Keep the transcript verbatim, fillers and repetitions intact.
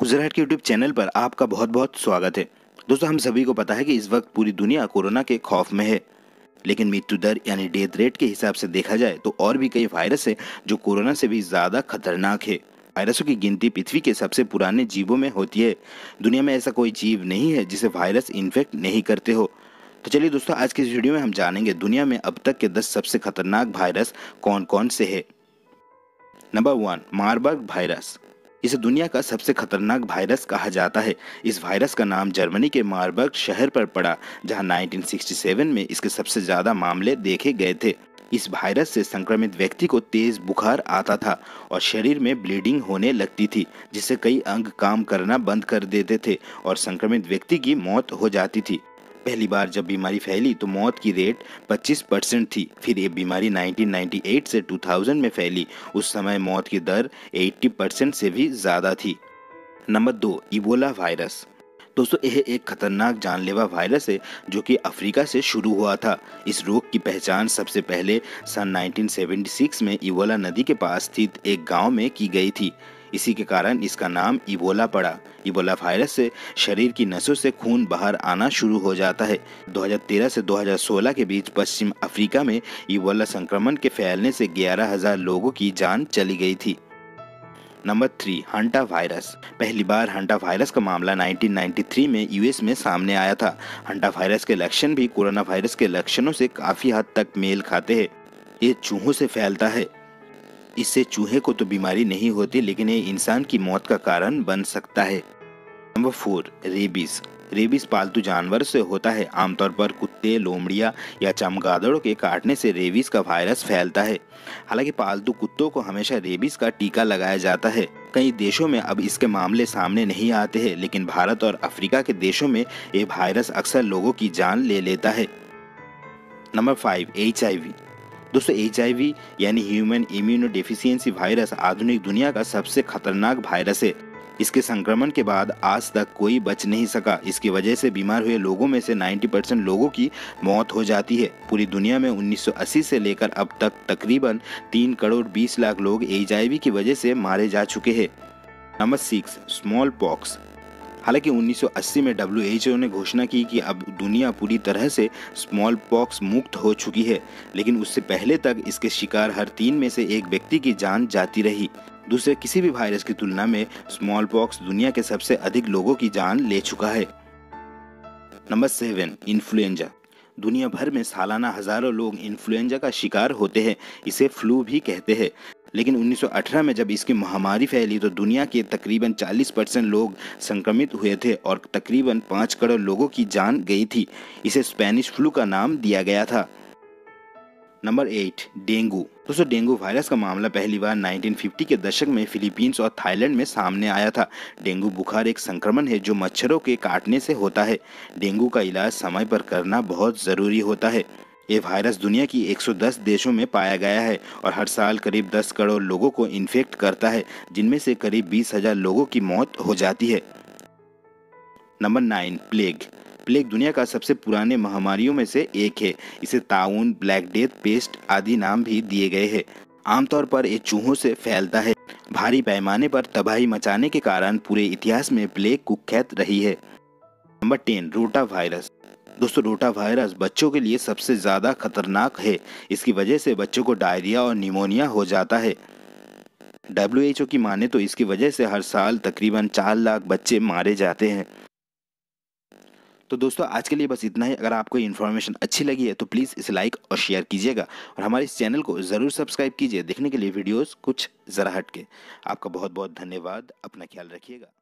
गुजरात के YouTube channel पर आपका बहुत बहुत स्वागत है। दोस्तों, हम सभी को पता है कि इस वक्त पूरी दुनिया कोरोना के खौफ में है, लेकिन मृत्यु दर यानी डेथ रेट के हिसाब से देखा जाए तो और भी कई वायरस है जो कोरोना से भी ज़्यादा खतरनाक है। वायरसों की गिनती पृथ्वी के सबसे पुराने जीवों में होती है। दुनिया में ऐसा कोई जीव नहीं है जिसे वायरस इन्फेक्ट नहीं करते हो। तो चलिए दोस्तों, आज की इस वीडियो में हम जानेंगे दुनिया में अब तक के दस सबसे खतरनाक वायरस कौन कौन से है। Number one, Marburg virus. इसे दुनिया का सबसे खतरनाक वायरस कहा जाता है। इस वायरस का नाम जर्मनी के मार्बर्ग शहर पर पड़ा, जहां उन्नीस सौ सरसठ में इसके सबसे ज़्यादा मामले देखे गए थे। इस वायरस से संक्रमित व्यक्ति को तेज बुखार आता था और शरीर में ब्लीडिंग होने लगती थी, जिससे कई अंग काम करना बंद कर देते थे और संक्रमित व्यक्ति की मौत हो जाती थी। पहली बार जब बीमारी फैली तो मौत की रेट पच्चीस परसेंट थी। फिर ये बीमारी उन्नीस सौ अट्ठानवे से दो हज़ार में फैली। उस समय मौत की दर अस्सी परसेंट से भी ज़्यादा थी। नंबर दो, इबोला वायरस। दोस्तों, यह एक खतरनाक जानलेवा वायरस है जो कि अफ्रीका से शुरू हुआ था। इस रोग की पहचान सबसे पहले सन उन्नीस सौ छिहत्तर में इबोला नदी के पास स्थित एक गांव में की गई थी। इसी के कारण इसका नाम इबोला पड़ा। इबोला वायरस से शरीर की नसों से खून बाहर आना शुरू हो जाता है। दो हज़ार तेरह से दो हज़ार सोलह के बीच पश्चिम अफ्रीका में इबोला संक्रमण के फैलने से ग्यारह हज़ार लोगों की जान चली गई थी। Number three, hanta virus. पहली बार हंटा वायरस का मामला उन्नीस सौ तिरानवे में यूएस में सामने आया था। हंटा वायरस के लक्षण भी कोरोना वायरस के लक्षणों से काफ़ी हद तक मेल खाते हैं। ये चूहों से फैलता है। इससे चूहे को तो बीमारी नहीं होती, लेकिन ये इंसान की मौत का कारण बन सकता है। Number four, rabies. रेबीज पालतू जानवर से होता है। आमतौर पर कुत्ते, लोमड़ियाँ या चमगादड़ों के काटने से रेबीज का वायरस फैलता है। हालांकि पालतू कुत्तों को हमेशा रेबीज का टीका लगाया जाता है। कई देशों में अब इसके मामले सामने नहीं आते हैं, लेकिन भारत और अफ्रीका के देशों में ये वायरस अक्सर लोगों की जान ले लेता है। Number five, H I V. दोस्तों, एच आई वी यानी ह्यूमन इम्यूनो डेफिशिएंसी वायरस आधुनिक दुनिया का सबसे खतरनाक वायरस है। इसके संक्रमण के बाद आज तक कोई बच नहीं सका। इसकी वजह से बीमार हुए लोगों में से नब्बे परसेंट लोगों की मौत हो जाती है। पूरी दुनिया में उन्नीस सौ अस्सी से लेकर अब तक तकरीबन तीन करोड़ बीस लाख लोग एच आई वी की वजह से मारे जा चुके हैं। Number six, smallpox. हालांकि उन्नीस सौ अस्सी में डब्ल्यू एच ओ ने घोषणा की कि अब दुनिया पूरी तरह से स्मॉल पॉक्स मुक्त हो चुकी है, लेकिन उससे पहले तक इसके शिकार हर तीन में से एक व्यक्ति की जान जाती रही। दूसरे किसी भी वायरस की तुलना में स्मॉल पॉक्स दुनिया के सबसे अधिक लोगों की जान ले चुका है। Number seven, influenza. दुनिया भर में सालाना हजारों लोग इन्फ्लुएंजा का शिकार होते हैं। इसे फ्लू भी कहते हैं, लेकिन उन्नीस सौ अठारह में जब इसकी महामारी फैली तो दुनिया के तकरीबन चालीस परसेंट लोग संक्रमित हुए थे और तकरीबन पाँच करोड़ लोगों की जान गई थी। इसे स्पेनिश फ्लू का नाम दिया गया था। Number eight, dengue. दोस्तों, डेंगू वायरस का मामला पहली बार उन्नीस सौ पचास के दशक में फिलीपींस और थाईलैंड में सामने आया था। डेंगू बुखार एक संक्रमण है जो मच्छरों के काटने से होता है। डेंगू का इलाज समय पर करना बहुत ज़रूरी होता है। ये वायरस दुनिया की एक सौ दस देशों में पाया गया है और हर साल करीब दस करोड़ लोगों को इन्फेक्ट करता है, जिनमें से करीब बीस हज़ार लोगों की मौत हो जाती है। Number nine, plague. प्लेग दुनिया का सबसे पुराने महामारियों में से एक है। इसे ताउन, ब्लैक डेथ, पेस्ट आदि नाम भी दिए गए हैं। आमतौर पर ये चूहों से फैलता है। भारी पैमाने पर तबाही मचाने के कारण पूरे इतिहास में प्लेग कुख्यात रही है। Number ten, rotavirus. दोस्तों, रोटा वायरस बच्चों के लिए सबसे ज़्यादा खतरनाक है। इसकी वजह से बच्चों को डायरिया और निमोनिया हो जाता है। डब्ल्यू एच ओ की माने तो इसकी वजह से हर साल तकरीबन चार लाख बच्चे मारे जाते हैं। तो दोस्तों, आज के लिए बस इतना ही। अगर आपको ये इन्फॉर्मेशन अच्छी लगी है तो प्लीज़ इसे लाइक और शेयर कीजिएगा और हमारे इस चैनल को ज़रूर सब्सक्राइब कीजिए देखने के लिए वीडियोज़ कुछ ज़रा हट के। आपका बहुत बहुत धन्यवाद। अपना ख्याल रखिएगा।